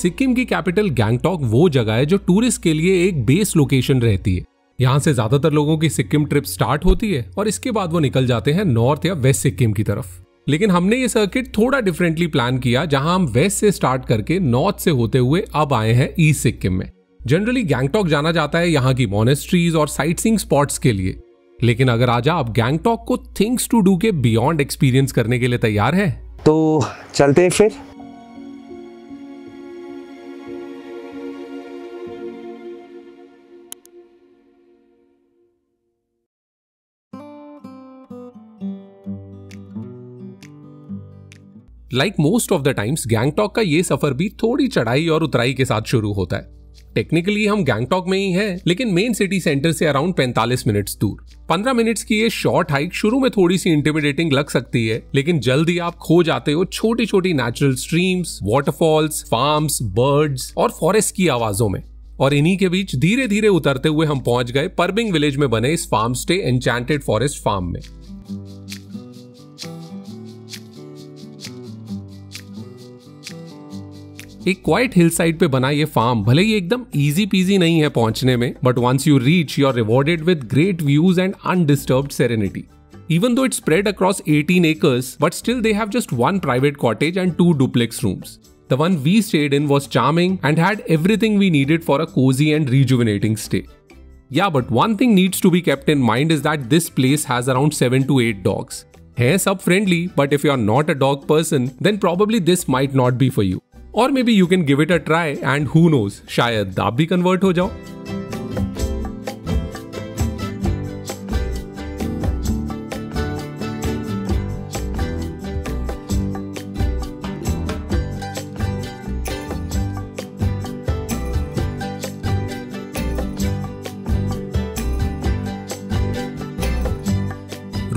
सिक्किम की कैपिटल गैंगटॉक वो जगह है जो टूरिस्ट के लिए एक बेस लोकेशन रहती है। यहाँ से ज्यादातर लोगों की सिक्किम ट्रिप स्टार्ट होती है और इसके बाद वो निकल जाते हैं नॉर्थ या वेस्ट सिक्किम की तरफ। लेकिन हमने ये सर्किट थोड़ा डिफरेंटली प्लान किया, जहां हम वेस्ट से स्टार्ट करके नॉर्थ से होते हुए अब आए हैं ईस्ट सिक्किम में। जनरली गैंगटॉक जाना जाता है यहाँ की मॉनेस्ट्रीज और साइटसीइंग स्पॉट्स के लिए, लेकिन अगर आज आप गैंगटॉक को थिंग्स टू डू के बियॉन्ड एक्सपीरियंस करने के लिए तैयार हैं तो चलते हैं फिर। Like most of the times Gangtok का ये सफर भी थोड़ी चढ़ाई और उतराई के साथ शुरू होता है। टेक्निकली हम गैंगटॉक में ही हैं, लेकिन मेन सिटी सेंटर से अराउंड 45 मिनट्स दूर। 15 मिनट्स की ये शॉर्ट हाइक शुरू में थोड़ी सी इंटिमिडेटिंग लग सकती है, लेकिन जल्दी आप खो जाते हो छोटी छोटी natural streams, waterfalls, farms, birds और फॉरेस्ट की आवाजों में। और इन्हीं के बीच धीरे धीरे उतरते हुए हम पहुंच गए परबिंग विलेज में बने इस farm stay enchanted forest farm में। एक क्वाइट हिल साइड पे बना ये फार्म भले ही एकदम इजी पीजी नहीं है पहुंचने में, but once you reach you are rewarded with great views and undisturbed serenity. Even though it's spread across 18 acres, but still they have just one private cottage and two duplex rooms. The one we stayed in was charming and had everything we needed for a cozy and rejuvenating stay. Yeah, but one thing needs to be kept in mind is that this place has around 7 to 8 dogs. है सब friendly, but if you are not a dog person, then probably this might not be for you. और maybe you can give it a try and who knows, शायद आप भी convert हो जाओ।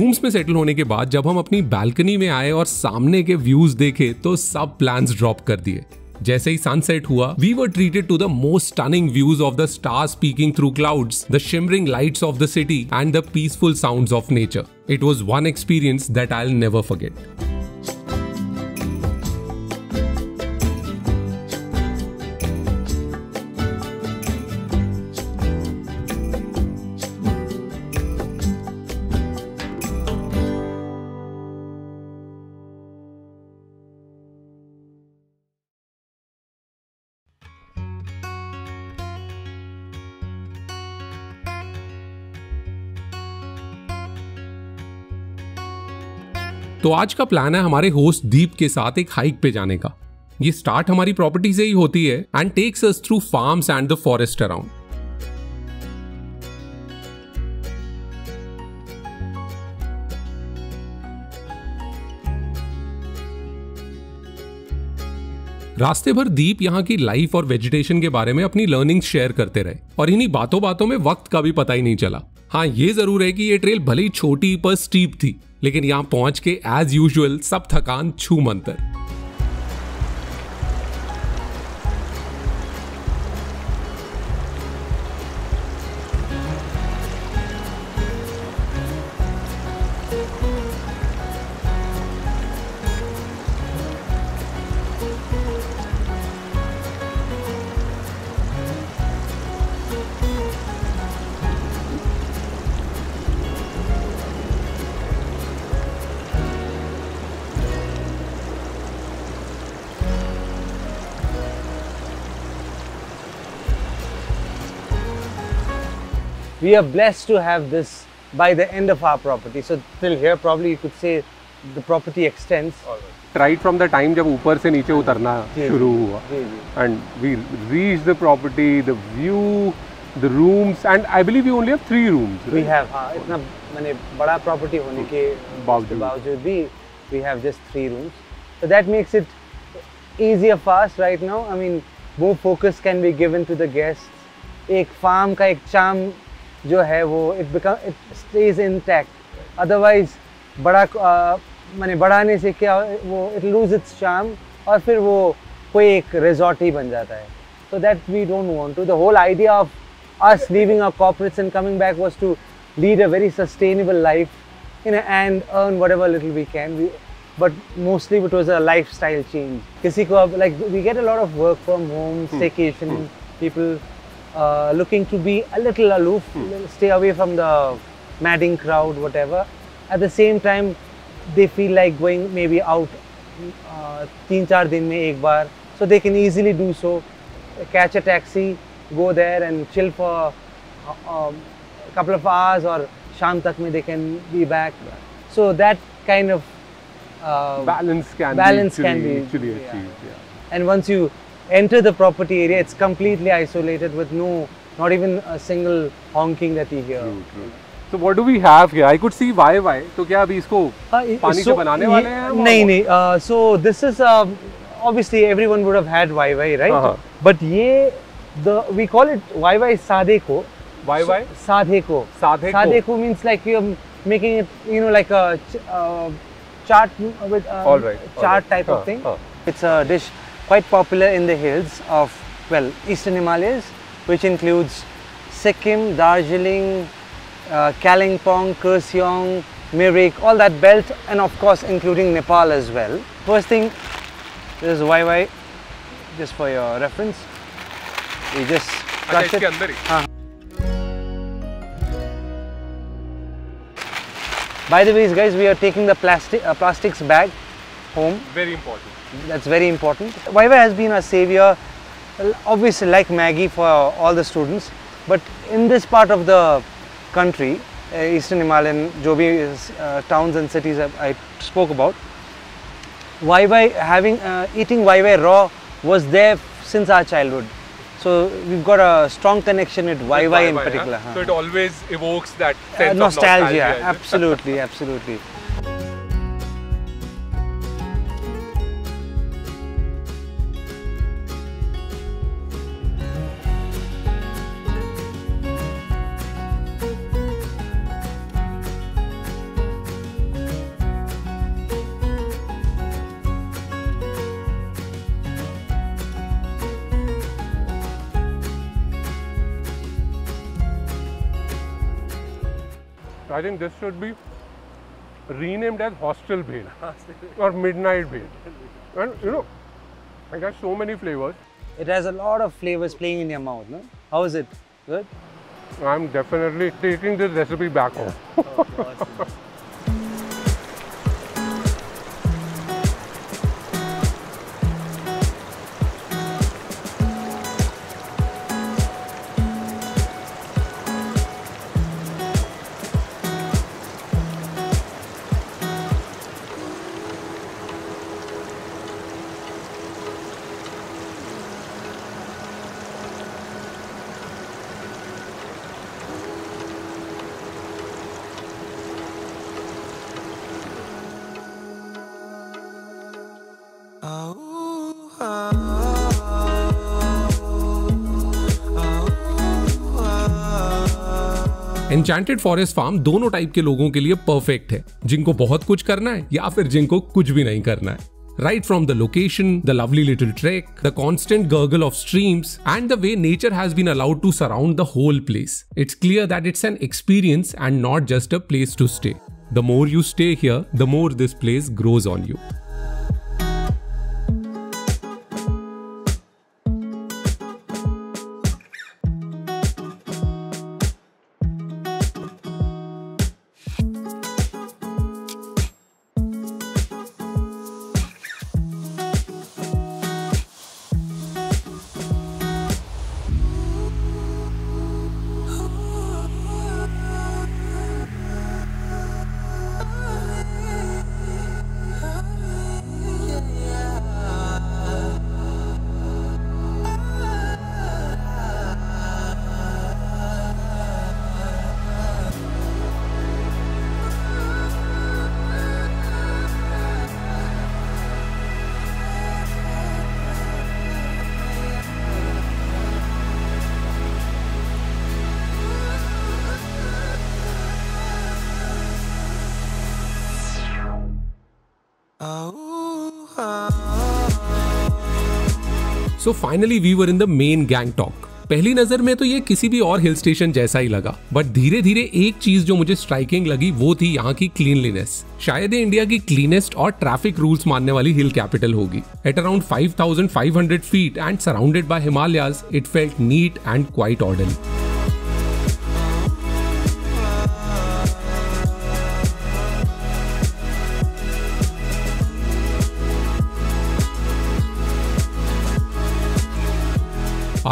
Rooms में settle होने के बाद जब हम अपनी बालकनी में आए और सामने के व्यूज देखे तो सब प्लान्स ड्रॉप कर दिए। जैसे ही सनसेट हुआ, we were treated to the most stunning views of the stars peeking through clouds, the shimmering lights of the city and the peaceful sounds of nature. It was one experience that I will never forget. तो आज का plan है हमारे host दीप के साथ एक hike पे जाने का। ये स्टार्ट हमारी प्रॉपर्टी से ही होती है and takes us through farms and the forest around. रास्ते भर दीप यहाँ की लाइफ और वेजिटेशन के बारे में अपनी लर्निंग्स शेयर करते रहे और इन्हीं बातों बातों में वक्त का भी पता ही नहीं चला। हाँ, ये जरूर है कि ये ट्रेल भले ही छोटी पर स्टीप थी, लेकिन यहाँ पहुंच के एज यूजुअल सब थकान छू Mantar. We are blessed to have this by the end of our property. So till here probably you could say the property extends. Right from the time जब ऊपर से नीचे उतरना शुरू हुआ, and we reached the property, the view, the rooms, and I believe you only have 3 rooms. Right? We have, हाँ, इतना मैंने बड़ा property होने के बावजूद भी we have just 3 rooms. So that makes it easier for us right now. I mean, more focus can be given to the guests. एक farm का एक charm जो है वो it stays intact. Otherwise मैंने बढ़ाने से क्या वो it lose its charm और फिर वो कोई एक resort ही बन जाता है. So that we don't want to. The whole idea of us leaving our corporates and coming back was to lead a very sustainable life, you know, and earn whatever little we can. We but mostly it was a lifestyle change. Like, we get a lot of work from home, staycation, people looking to be a little aloof, stay away from the madding crowd, whatever. At the same time, they feel like going maybe out 3-4 days in 1 day. So they can easily do so, catch a taxi, go there and chill for a couple of hours, or sham tak mein they can be back. Yeah. So that kind of balance can be achieved. Yeah. And once you enter the property area, it's completely isolated with not even a single honking that you hear. True, true. So what do we have here? I could see Wai Wai. So kya abhi isko pani se banane wale hain? Nahi, nahi. So this is obviously everyone would have had Wai Wai, right? But we call it Wai Wai Sadheko. Wai Wai? Sadheko. Sadheko. Sadheko means like you're making it, you know, like a chaat with chaat type of thing. It's a dish quite popular in the hills of, well, Eastern Himalayas, which includes Sikkim, Darjeeling, Kalingpong, Kursyong, Mirik, all that belt, and of course including Nepal as well. First thing, this is Wai Wai, just for your reference. You just crush it. By the way, guys, we are taking the plastics bag home. Very important. That's very important. Wai Wai has been a savior, obviously like Maggie for all the students, but in this part of the country, Eastern Himalayan, towns and cities I spoke about, Wai Wai, eating Wai Wai raw was there since our childhood. So we've got a strong connection with Wai Wai in particular. Yeah? So it always evokes that sense of nostalgia. Absolutely, absolutely. I think this should be renamed as Hostel Bhel or Midnight Bhel. And you know, it has so many flavors. It has a lot of flavors playing in your mouth, no? How is it? Good? I'm definitely taking this recipe back home. Awesome. Enchanted forest farm दोनों type के लोगों के लिए perfect है, जिनको बहुत कुछ करना है या फिर जिनको कुछ भी नहीं करना है. Right from the location, the lovely little trek, the constant gurgle of streams, and the way nature has been allowed to surround the whole place, it's clear that it's an experience and not just a place to stay. The more you stay here, the more this place grows on you. So finally we were in the main Gangtok. पहली नजर में तो ये किसी भी और hill station जैसा ही लगा, बट धीरे धीरे एक चीज जो मुझे स्ट्राइकिंग लगी वो थी यहाँ की क्लीनलीनेस। शायद ये इंडिया की क्लीनेस्ट और ट्रैफिक रूल्स मानने वाली हिल कैपिटल होगी। At around 5,500 feet and surrounded by Himalayas, it felt neat and quite orderly.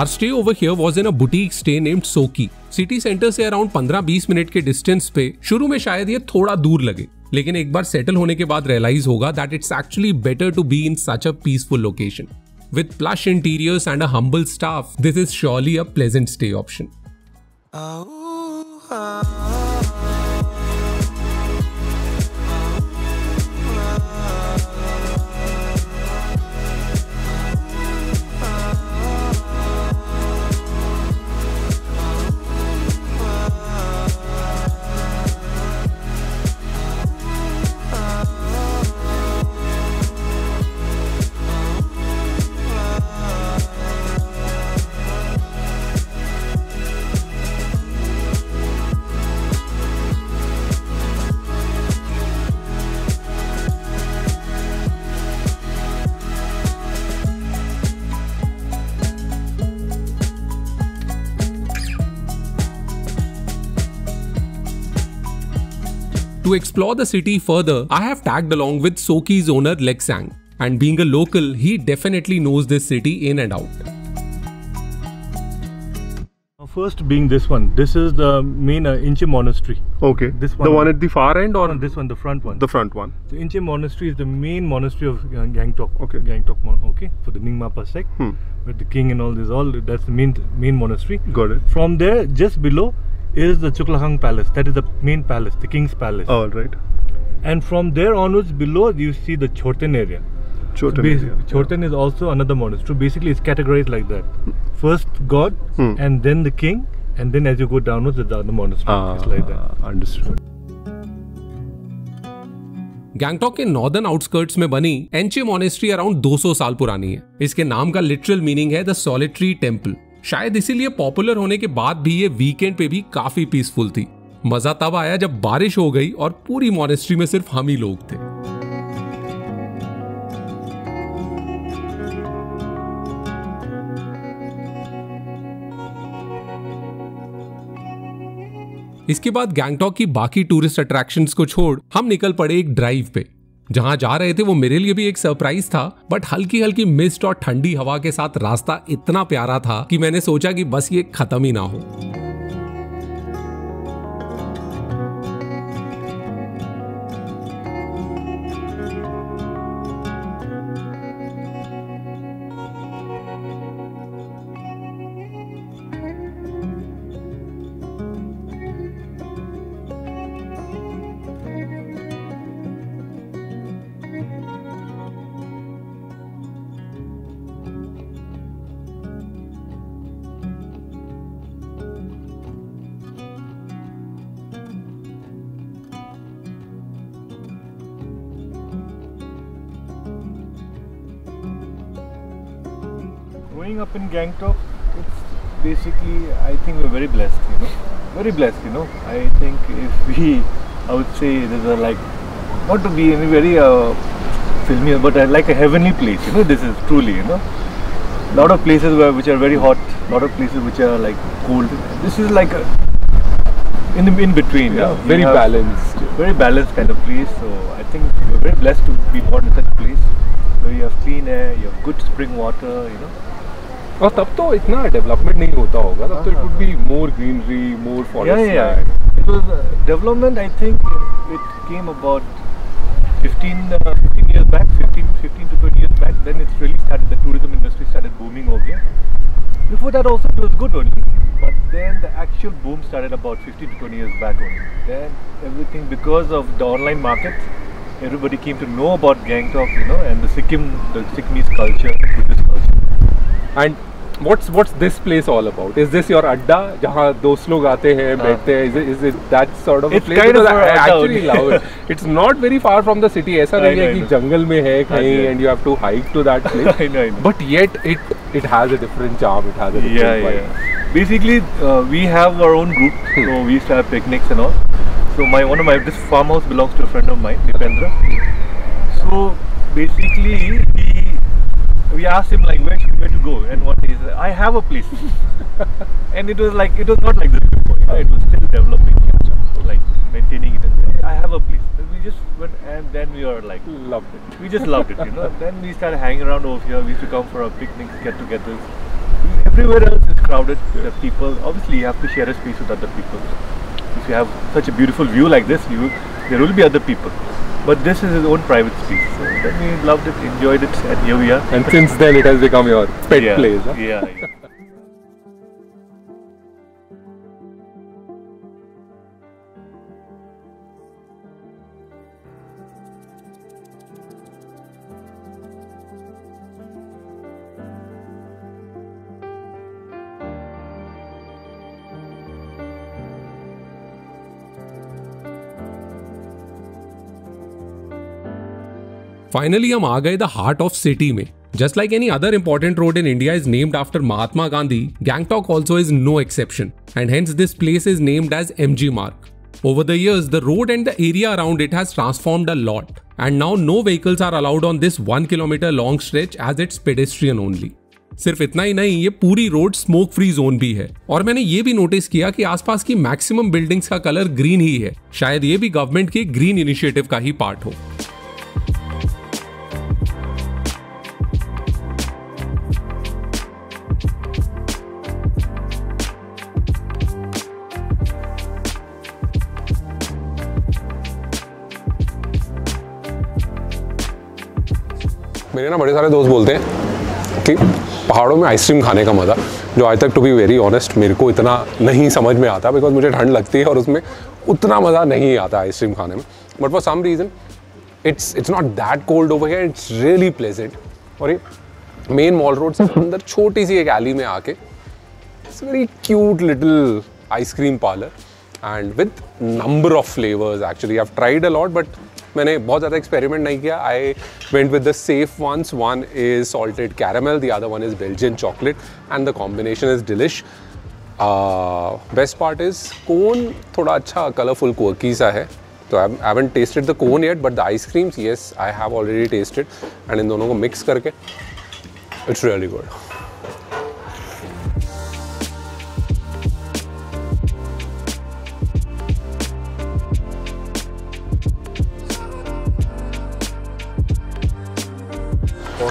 Our stay over here was in a boutique stay named Soke. City centre से around 15-20 minute के distance पे शुरू में शायद ये थोड़ा दूर लगे, लेकिन एक बार सेटल होने के बाद रियलाइज होगा that it's actually better to be in such a peaceful location. With plush interiors and a humble staff, this is surely a pleasant stay option. To explore the city further, I have tagged along with Soke's owner Leksang, and being a local, he definitely knows this city in and out. First being this one, this is the main Enchey Monastery. Okay, this one, the one at the far end or this one, the front one? The front one. So Enchey Monastery is the main monastery of Gangtok. Okay. Gangtok, okay, for the Ningma Pasek, with the king and all this, all that's the main monastery. Got it. From there, just below is the Chuklahang Palace. That is the main palace, the king's palace. All right. And from there onwards, below you see the Chorten area. Chorten is also another monastery. Basically, it's categorized like that. First God, and then the king, and then as you go downwards, the other monastery. It's like that. Understood. Gangtok के northern outskirts में बनी एंचे monastery around 200 साल पुरानी है। इसके नाम का literal meaning है द सॉलिटरी टेम्पल। शायद इसीलिए पॉपुलर होने के बाद भी ये वीकेंड पे भी काफी पीसफुल थी। मजा तब आया जब बारिश हो गई और पूरी मॉनेस्ट्री में सिर्फ हम ही लोग थे। इसके बाद गैंगटॉक की बाकी टूरिस्ट अट्रैक्शंस को छोड़ हम निकल पड़े एक ड्राइव पे। जहां जा रहे थे वो मेरे लिए भी एक सरप्राइज था, बट हल्की हल्की मिस्ट और ठंडी हवा के साथ रास्ता इतना प्यारा था कि मैंने सोचा कि बस ये खत्म ही ना हो। Growing up in Gangtok, it's basically, I think we're very blessed, you know. Very blessed, you know. I think if we, I would say, there's a like, not to be any very filmy, but like a heavenly place, you know. This is truly, you know. A lot of places which are very hot, a lot of places which are like cold. This is like a, in between, yeah, you know. Very balanced. Very balanced kind of place. So I think we're very blessed to be born in such a place where you have clean air, you have good spring water, you know. और तब तो इतना development नहीं होता होगा, तब तो it would be more greenery, more forest. It was development, I think it came about 15 years back, 15 to 20 years back. Then it's really started, the tourism industry started booming over here. Before that also it was good only, but then the actual boom started about 15 to 20 years back only. Then everything, because of the online market, everybody came to know about Gangtok, you know, and the Sikkim, the Sikkimese culture, Buddhist culture. And what's this place all about? Is this your adda jahan dost log aate hain, baithte hain? Is it that sort of it's a place? Kind of I actually love it. It's not very far from the city. Aisa nahi hai ki jungle mein hai kahin and you have to hike to that place. I know, I know. But yet it it has a different charm, it has a different vibe. Basically, we have our own group, so we used to have picnics and all. So this farmhouse belongs to a friend of mine, Dipendra. So basically, we asked him like where to go, and one day he said, I have a place. And it was not like this before, you know, it was still developing, so like maintaining it. I have a place. We just went, and then we were like, loved it. We just loved it, you know. Then we started hanging around over here. We used to come for our picnics, get-togethers. Everywhere else is crowded. The people, obviously, you have to share a space with other people. If you have such a beautiful view like this, there will be other people. But this is his own private space. So then we loved it, enjoyed it, and here we are. And since then, it has become your pet place. Huh? Yeah. Finally, हम आ गए the heart of city में. Just like any other important road in India is named after Mahatma Gandhi, Gangtok also is no exception, and hence this place is named as MG Marg. Over the years, the road and the area around it has transformed a lot, and now no vehicles are allowed on this 1 kilometer long stretch as it's pedestrian only. सिर्फ इतना ही नहीं, ये पूरी road smoke free zone भी है, और मैंने ये भी नोटिस किया कि आसपास की मैक्सिमम बिल्डिंग्स का कलर ग्रीन ही है. शायद ये भी गवर्नमेंट के ग्रीन इनिशिएटिव का ही पार्ट हो. मेरे ना बड़े सारे दोस्त बोलते हैं कि पहाड़ों में आइसक्रीम खाने का मज़ा, जो आज तक टू बी वेरी ऑनेस्ट मेरे को इतना नहीं समझ में आता, बिकॉज मुझे ठंड लगती है और उसमें उतना मज़ा नहीं आता आइसक्रीम खाने में. But for some reason it's not that cold over here, it's really pleasant. और ये मेन मॉल रोड से अंदर छोटी सी एक एली में आके it's very cute little ice cream parlour and with number of flavours. Actually I have tried a lot, but मैंने बहुत ज़्यादा एक्सपेरिमेंट नहीं किया. I went with the safe ones. One is salted caramel, the other one is Belgian chocolate, and the combination is delish. Best part is cone थोड़ा अच्छा colourful quirky सा है, तो I haven't tested the cone yet, but the ice creams yes I have already tested, and इन दोनों को mix करके it's really good.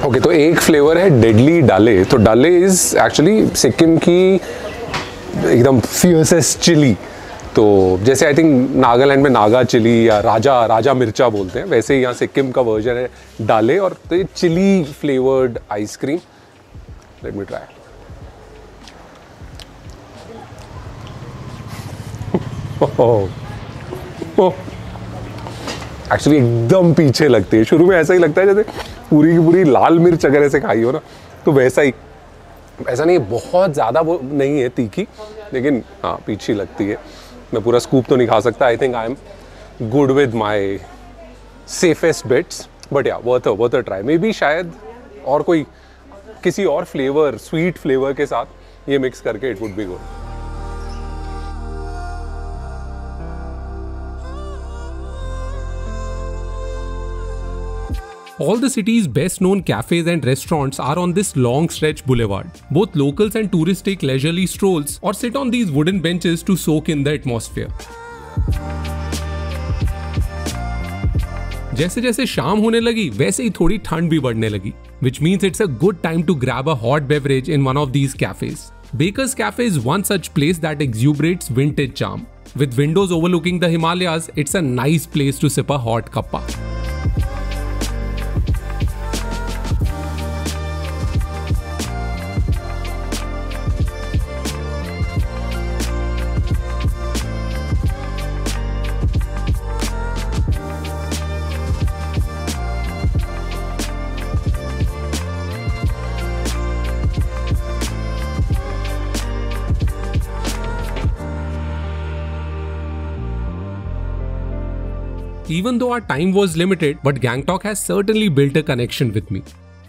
Okay, तो एक फ्लेवर है डेडली डाले. तो डाले इज़ एक्चुअली सिक्किम की एकदम फ्यूसेस्ट चिली. तो जैसे आई थिंक नागालैंड में नागा चिली या राजा मिर्चा बोलते हैं, वैसे ही यहाँ सिक्किम का वर्जन है डाले. और तो ये chilli flavoured ice cream, let me try. Actually एकदम पीछे लगती है. शुरू में ऐसा ही लगता है जैसे पूरी की पूरी लाल मिर्च अगर ऐसे खाई हो ना, तो वैसा ही. ऐसा नहीं, बहुत ज़्यादा वो नहीं है तीखी, लेकिन हाँ पीछी लगती है. मैं पूरा स्कूप तो नहीं खा सकता. I think I am good with my safest bets, but yeah worth a try. Maybe शायद और कोई किसी और फ्लेवर, स्वीट फ्लेवर के साथ ये मिक्स करके it would be good. All the city's best-known cafes and restaurants are on this long stretch boulevard. Both locals and tourists take leisurely strolls or sit on these wooden benches to soak in the atmosphere. जैसे-जैसे शाम होने लगी, वैसे ही थोड़ी ठंड भी बढ़ने लगी, which means it's a good time to grab a hot beverage in one of these cafes. Baker's Cafe is one such place that exuberates vintage charm. With windows overlooking the Himalayas, it's a nice place to sip a hot cuppa. Even though our time was limited, but Gangtok has certainly built a connection with me.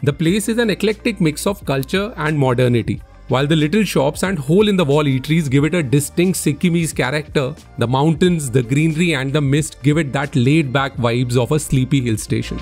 The place is an eclectic mix of culture and modernity. While the little shops and hole-in-the-wall eateries give it a distinct Sikkimese character, the mountains, the greenery and the mist give it that laid-back vibes of a sleepy hill station.